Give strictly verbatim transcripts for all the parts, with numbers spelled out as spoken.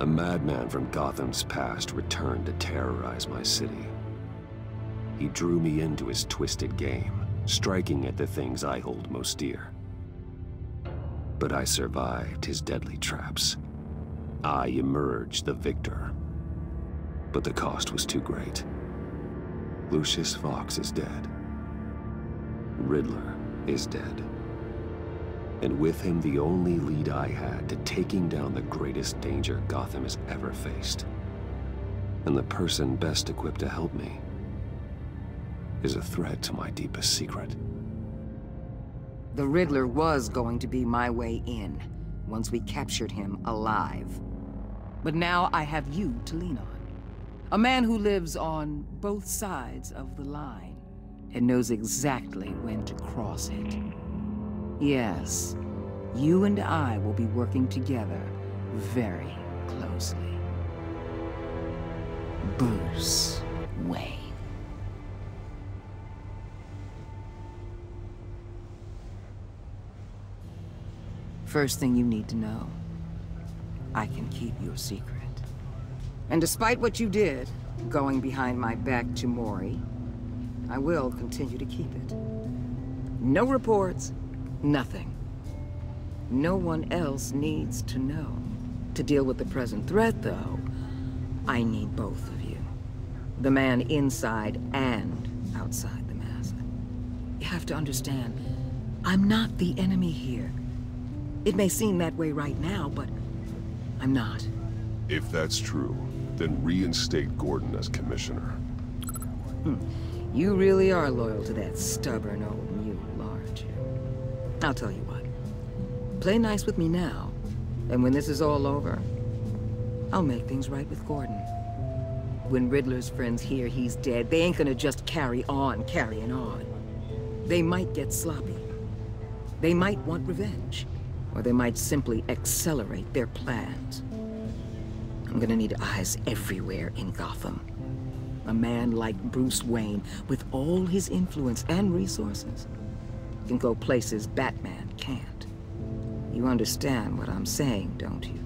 A madman from Gotham's past returned to terrorize my city. He drew me into his twisted game, striking at the things I hold most dear. But I survived his deadly traps. I emerged the victor. But the cost was too great. Lucius Fox is dead. Riddler is dead. And with him, the only lead I had to taking down the greatest danger Gotham has ever faced. And the person best equipped to help me is a threat to my deepest secret. The Riddler was going to be my way in, once we captured him alive. But now I have you to lean on. A man who lives on both sides of the line and knows exactly when to cross it. Yes, you and I will be working together very closely. Bruce Wayne. First thing you need to know, I can keep your secret. And despite what you did, going behind my back to Mori, I will continue to keep it. No reports. Nothing. No one else needs to know. To deal with the present threat, though, I need both of you. The man inside and outside the mask. You have to understand, I'm not the enemy here. It may seem that way right now, but I'm not. If that's true, then reinstate Gordon as commissioner. Hmm. You really are loyal to that stubborn old mule, aren't you? I'll tell you what. Play nice with me now, and when this is all over, I'll make things right with Gordon. When Riddler's friends hear he's dead, they ain't gonna just carry on carrying on. They might get sloppy. They might want revenge, or they might simply accelerate their plans. I'm gonna need eyes everywhere in Gotham. A man like Bruce Wayne, with all his influence and resources, can go places Batman can't. You understand what I'm saying, don't you?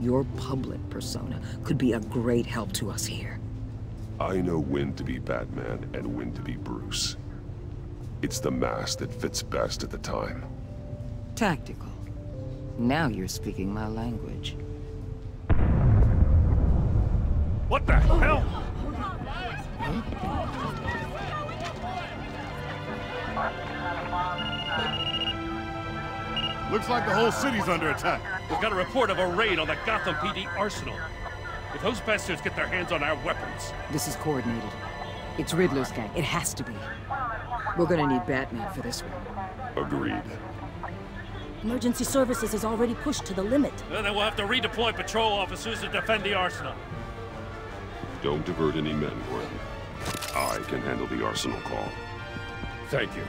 Your public persona could be a great help to us here. I know when to be Batman and when to be Bruce. It's the mask that fits best at the time. Tactical. Now you're speaking my language. What the hell? Huh? Looks like the whole city's under attack. We've got a report of a raid on the Gotham P D arsenal. If those bastards get their hands on our weapons... This is coordinated. It's Riddler's gang. It has to be. We're gonna need Batman for this one. Agreed. Emergency services is already pushed to the limit. Then we'll have to redeploy patrol officers to defend the arsenal. Don't divert any men, Gordon. I can handle the arsenal call. Thank you.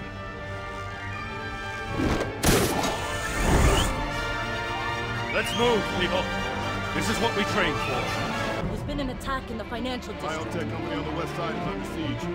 Let's move, people. This is what we trained for. There's been an attack in the financial district. Biotech company on the west side is under siege.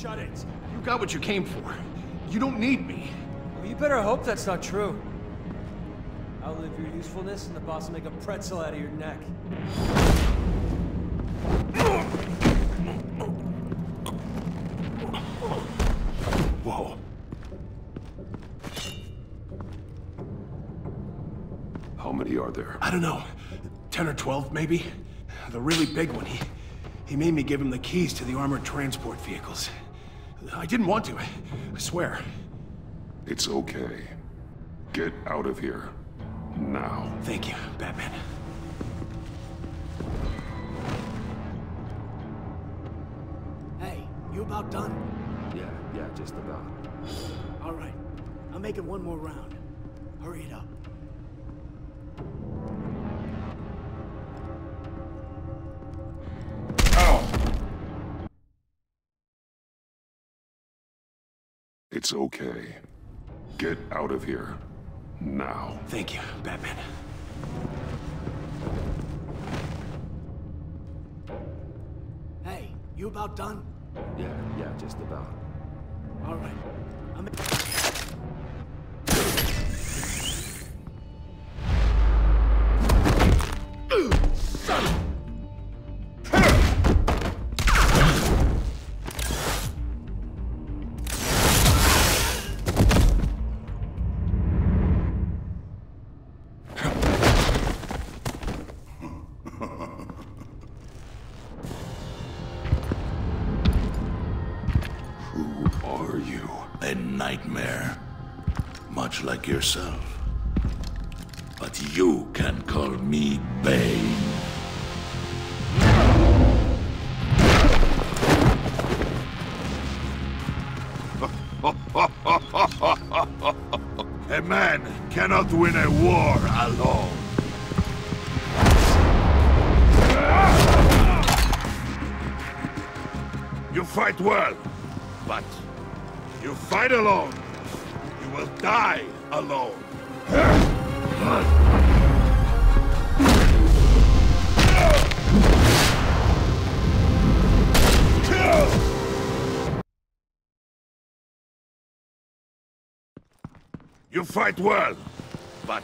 Shut it. You got what you came for. You don't need me. Well, you better hope that's not true. Outlive your usefulness and the boss will make a pretzel out of your neck. Whoa. How many are there? I don't know. Ten or twelve, maybe? The really big one. He... He made me give him the keys to the armored transport vehicles. I didn't want to, I swear. It's okay. Get out of here. now. Thank you, Batman. Hey, you about done? Yeah, yeah, just about. All right, I'm making one more round. Hurry it up. It's okay. Get out of here. Now. Thank you, Batman. Hey, you about done? Yeah, yeah, just about. All right. I'm... like yourself. But you can call me Bane. A man cannot win a war alone. You fight well, but you fight alone. You will die alone. You fight well, but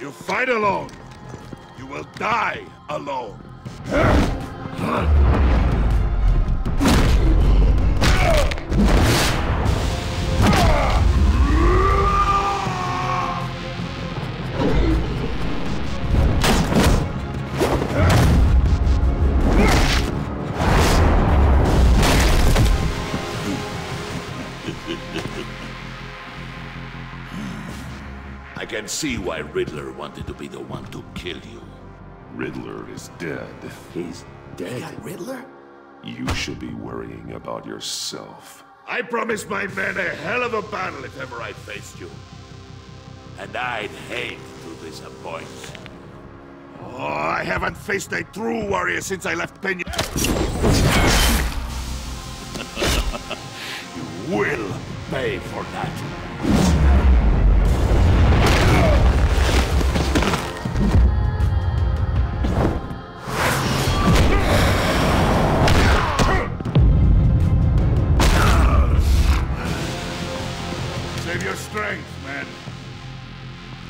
you fight alone. You will die alone. I can see why Riddler wanted to be the one to kill you. Riddler is dead. He's dead? You got Riddler? You should be worrying about yourself. I promised my men a hell of a battle if ever I faced you. And I'd hate to disappoint. Oh, I haven't faced a true warrior since I left Penny. You will pay for that.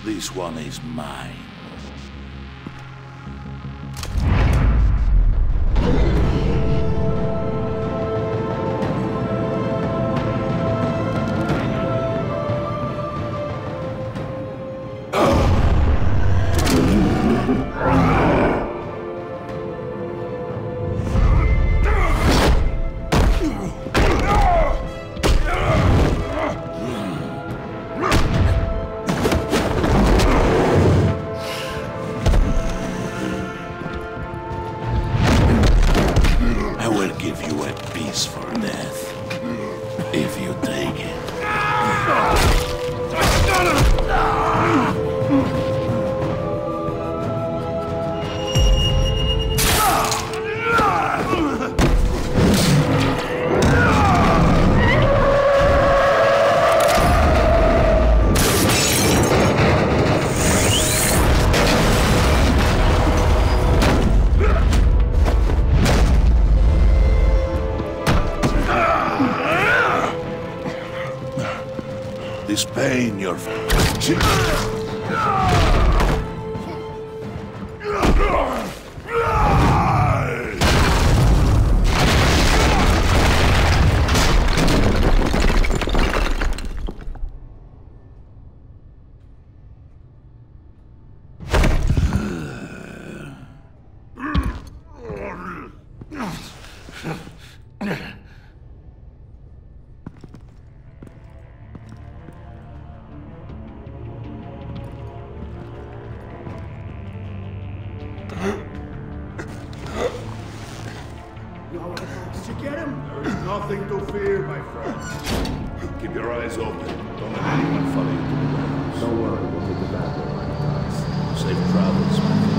This one is mine. Pain your get him? There is nothing to fear, my friend. Keep your eyes open. Don't let anyone follow you to the grounds. Don't worry, we'll get the back door on our eyes. Safe travels, my friends.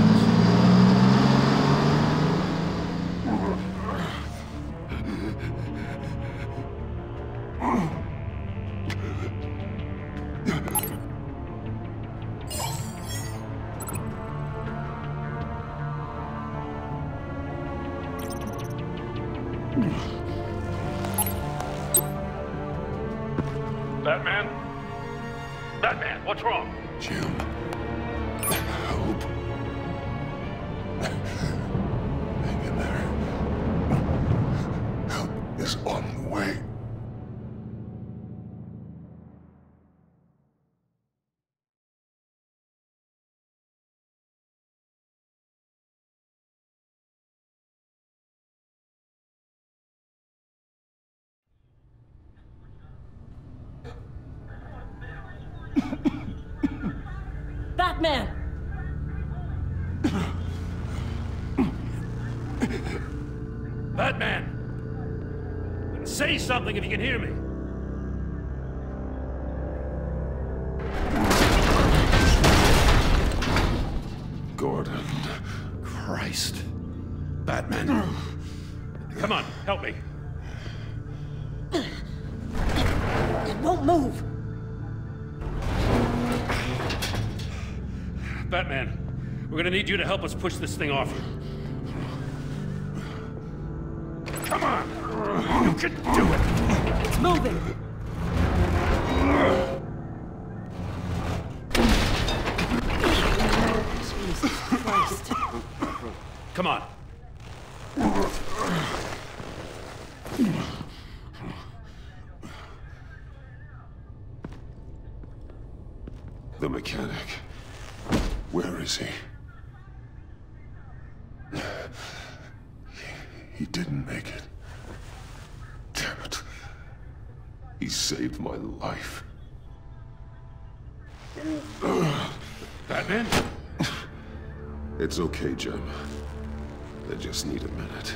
Batman? Batman, what's wrong? Jim. Hope. Hang in there. Help is on the way. Batman! Batman! Then say something if you can hear me! Gordon... Christ... Batman... Come on, help me! It won't move! Batman, we're gonna need you to help us push this thing off. Come on! You can do it! It's moving! Jesus Christ. Come on. The mechanic. Where is he? he? He didn't make it. Damn it. He saved my life. Batman? It's okay, Jim. I just need a minute.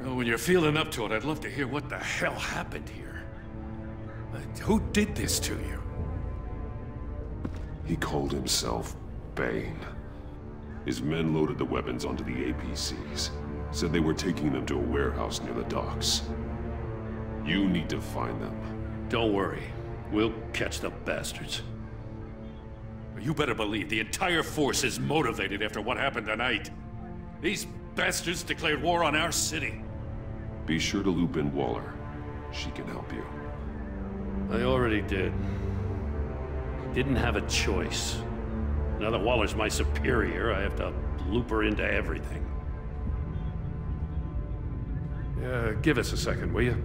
Well, when you're feeling up to it, I'd love to hear what the hell happened here. Who did this to you? He called himself Bane. His men loaded the weapons onto the A P Cs, said they were taking them to a warehouse near the docks. You need to find them. Don't worry. We'll catch the bastards. You better believe the entire force is motivated after what happened tonight. These bastards declared war on our city. Be sure to loop in Waller. She can help you. I already did. Didn't have a choice. Now that Waller's my superior, I have to loop her into everything. Uh, give us a second, will you?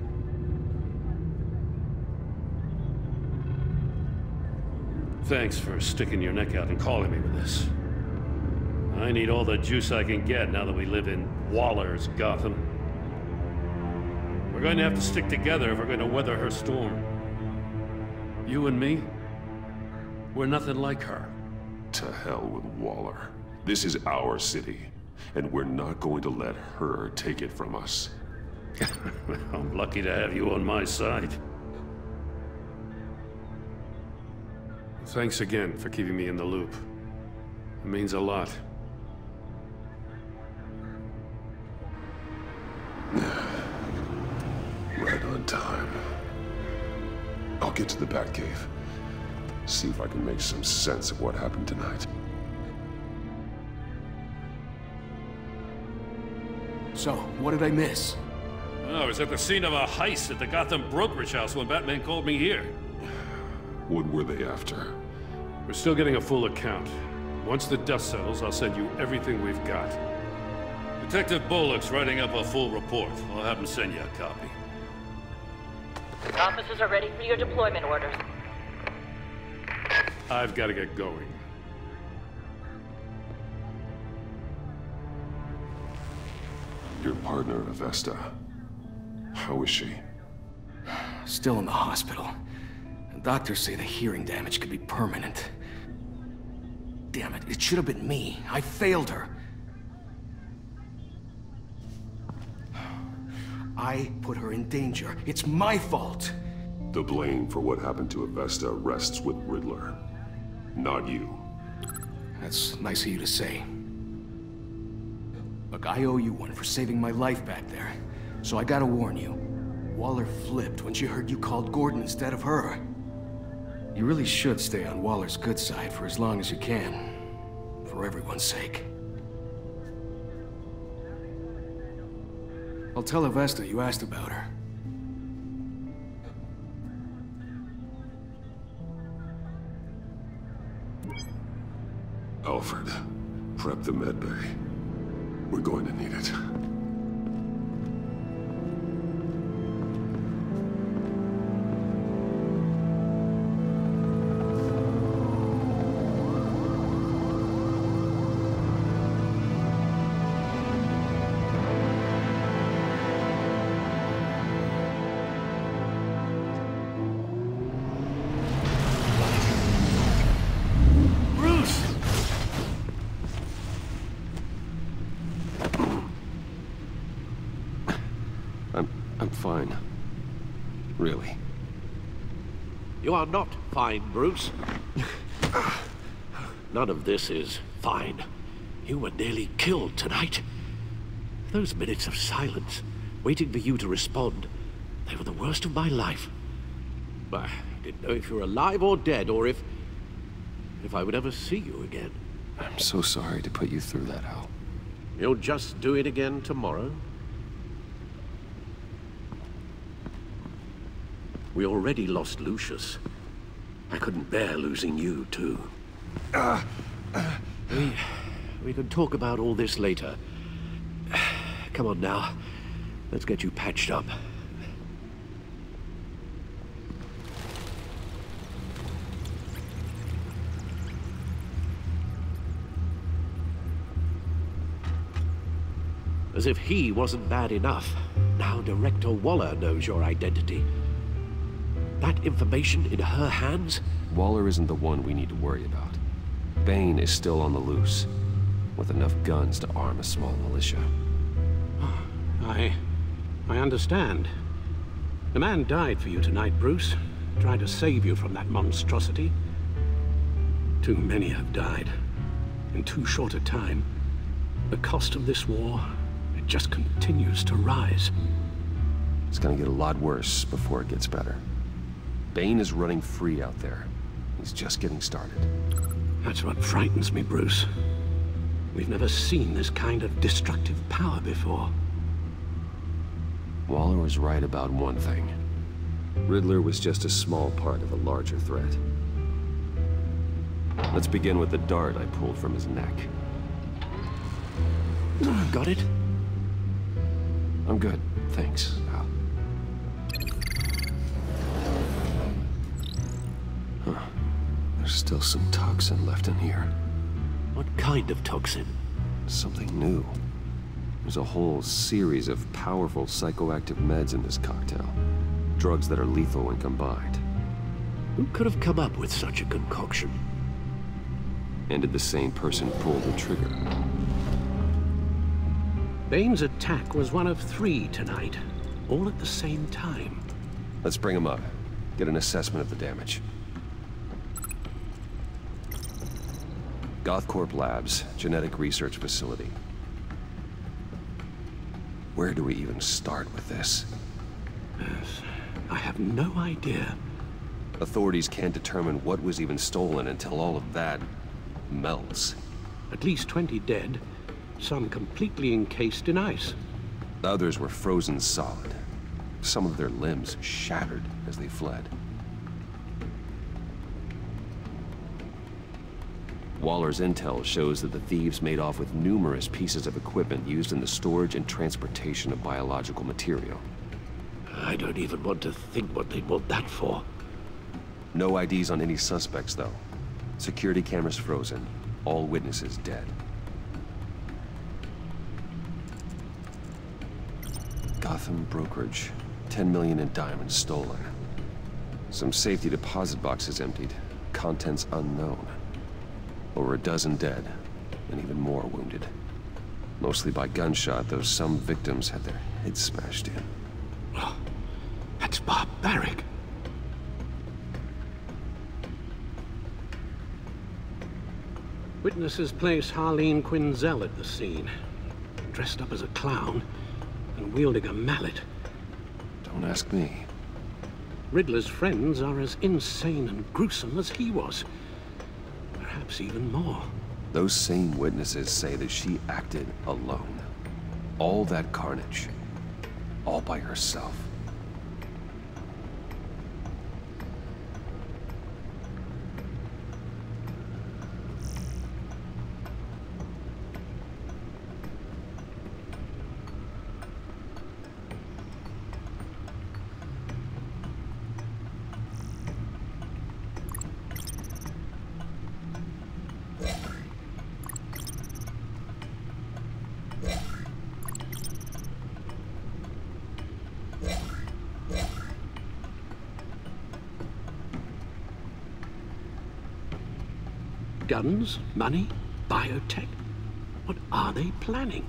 Thanks for sticking your neck out and calling me with this. I need all the juice I can get now that we live in Waller's Gotham. We're going to have to stick together if we're going to weather her storm. You and me? We're nothing like her. To hell with Waller. This is our city, and we're not going to let her take it from us. I'm lucky to have you on my side. Thanks again for keeping me in the loop. It means a lot. Right on time. I'll get to the Batcave. See if I can make some sense of what happened tonight. So, what did I miss? Oh, I was at the scene of a heist at the Gotham brokerage house when Batman called me here. What were they after? We're still getting a full account. Once the dust settles, I'll send you everything we've got. Detective Bullock's writing up a full report. I'll have him send you a copy. Officers are ready for your deployment orders. I've got to get going. Your partner, Avesta. How is she? Still in the hospital. Doctors say the hearing damage could be permanent. Damn it, it should have been me. I failed her. I put her in danger. It's my fault. The blame for what happened to Avesta rests with Riddler, not you. That's nice of you to say. Look, I owe you one for saving my life back there, so I gotta warn you. Waller flipped when she heard you called Gordon instead of her. You really should stay on Waller's good side for as long as you can, for everyone's sake. I'll tell Avesta you asked about her. Alfred, prep the medbay. We're going to need it. Fine. Really. You are not fine, Bruce. None of this is fine. You were nearly killed tonight. Those minutes of silence, waiting for you to respond, they were the worst of my life. I didn't know if you were alive or dead, or if... if I would ever see you again. I'm so sorry to put you through that, Al. You'll just do it again tomorrow? We already lost Lucius. I couldn't bear losing you, too. Uh, uh, we... we can talk about all this later. Come on now. Let's get you patched up. As if he wasn't bad enough, now Director Waller knows your identity. That information in her hands? Waller isn't the one we need to worry about. Bane is still on the loose, with enough guns to arm a small militia. I... I understand. The man died for you tonight, Bruce. Tried to save you from that monstrosity. Too many have died. In too short a time. The cost of this war, it just continues to rise. It's gonna get a lot worse before it gets better. Bane is running free out there. He's just getting started. That's what frightens me, Bruce. We've never seen this kind of destructive power before. Waller was right about one thing. Riddler was just a small part of a larger threat. Let's begin with the dart I pulled from his neck. Got it? I'm good, thanks. There's still some toxin left in here. What kind of toxin? Something new. There's a whole series of powerful psychoactive meds in this cocktail. Drugs that are lethal when combined. Who could have come up with such a concoction? And did the same person pull the trigger? Bane's attack was one of three tonight, all at the same time. Let's bring him up. Get an assessment of the damage. Gothcorp Labs, Genetic Research Facility. Where do we even start with this? Yes, I have no idea. Authorities can't determine what was even stolen until all of that melts. At least twenty dead, some completely encased in ice. Others were frozen solid. Some of their limbs shattered as they fled. Waller's intel shows that the thieves made off with numerous pieces of equipment used in the storage and transportation of biological material. I don't even want to think what they'd want that for. No I Ds on any suspects, though. Security cameras frozen. All witnesses dead. Gotham brokerage. ten million in diamonds stolen. Some safety deposit boxes emptied. Contents unknown. Over a dozen dead, and even more wounded. Mostly by gunshot, though some victims had their heads smashed in. Barrack. Witnesses place Harleen Quinzel at the scene, dressed up as a clown and wielding a mallet. Don't ask me. Riddler's friends are as insane and gruesome as he was. Perhaps even more. Those same witnesses say that she acted alone. All that carnage, all by herself. Guns, money, biotech. What are they planning?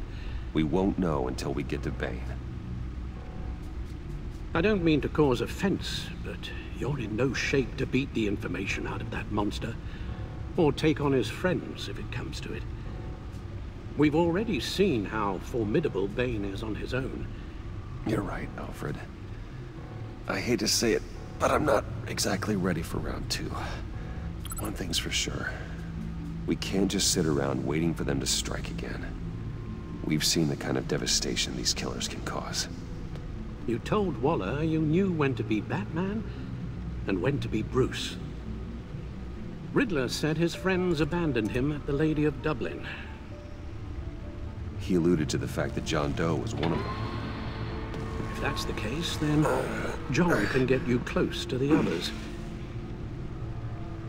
We won't know until we get to Bane. I don't mean to cause offense, but you're in no shape to beat the information out of that monster, or take on his friends if it comes to it. We've already seen how formidable Bane is on his own. You're right, Alfred. I hate to say it, but I'm not exactly ready for round two. One thing's for sure. We can't just sit around waiting for them to strike again. We've seen the kind of devastation these killers can cause. You told Waller you knew when to be Batman and when to be Bruce. Riddler said his friends abandoned him at the Lady of Dublin. He alluded to the fact that John Doe was one of them. If that's the case, then John can get you close to the others.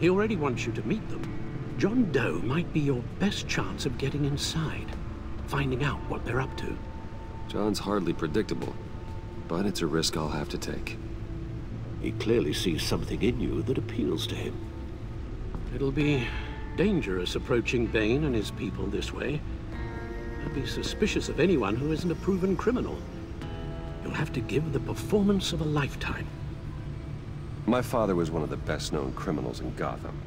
He already wants you to meet them. John Doe might be your best chance of getting inside, finding out what they're up to. John's hardly predictable, but it's a risk I'll have to take. He clearly sees something in you that appeals to him. It'll be dangerous approaching Bane and his people this way. I'd be suspicious of anyone who isn't a proven criminal. You'll have to give the performance of a lifetime. My father was one of the best-known criminals in Gotham.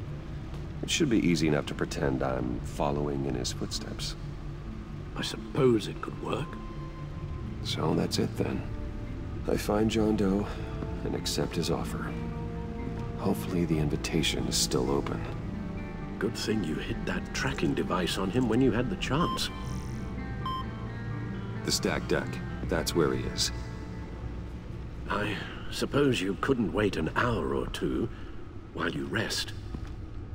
It should be easy enough to pretend I'm following in his footsteps. I suppose it could work. So that's it then. I find John Doe and accept his offer. Hopefully the invitation is still open. Good thing you hid that tracking device on him when you had the chance. The stack deck. That's where he is. I suppose you couldn't wait an hour or two while you rest.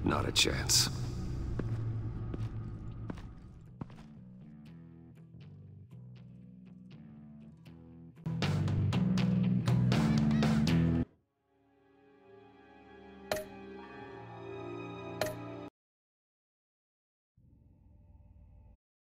Not a chance.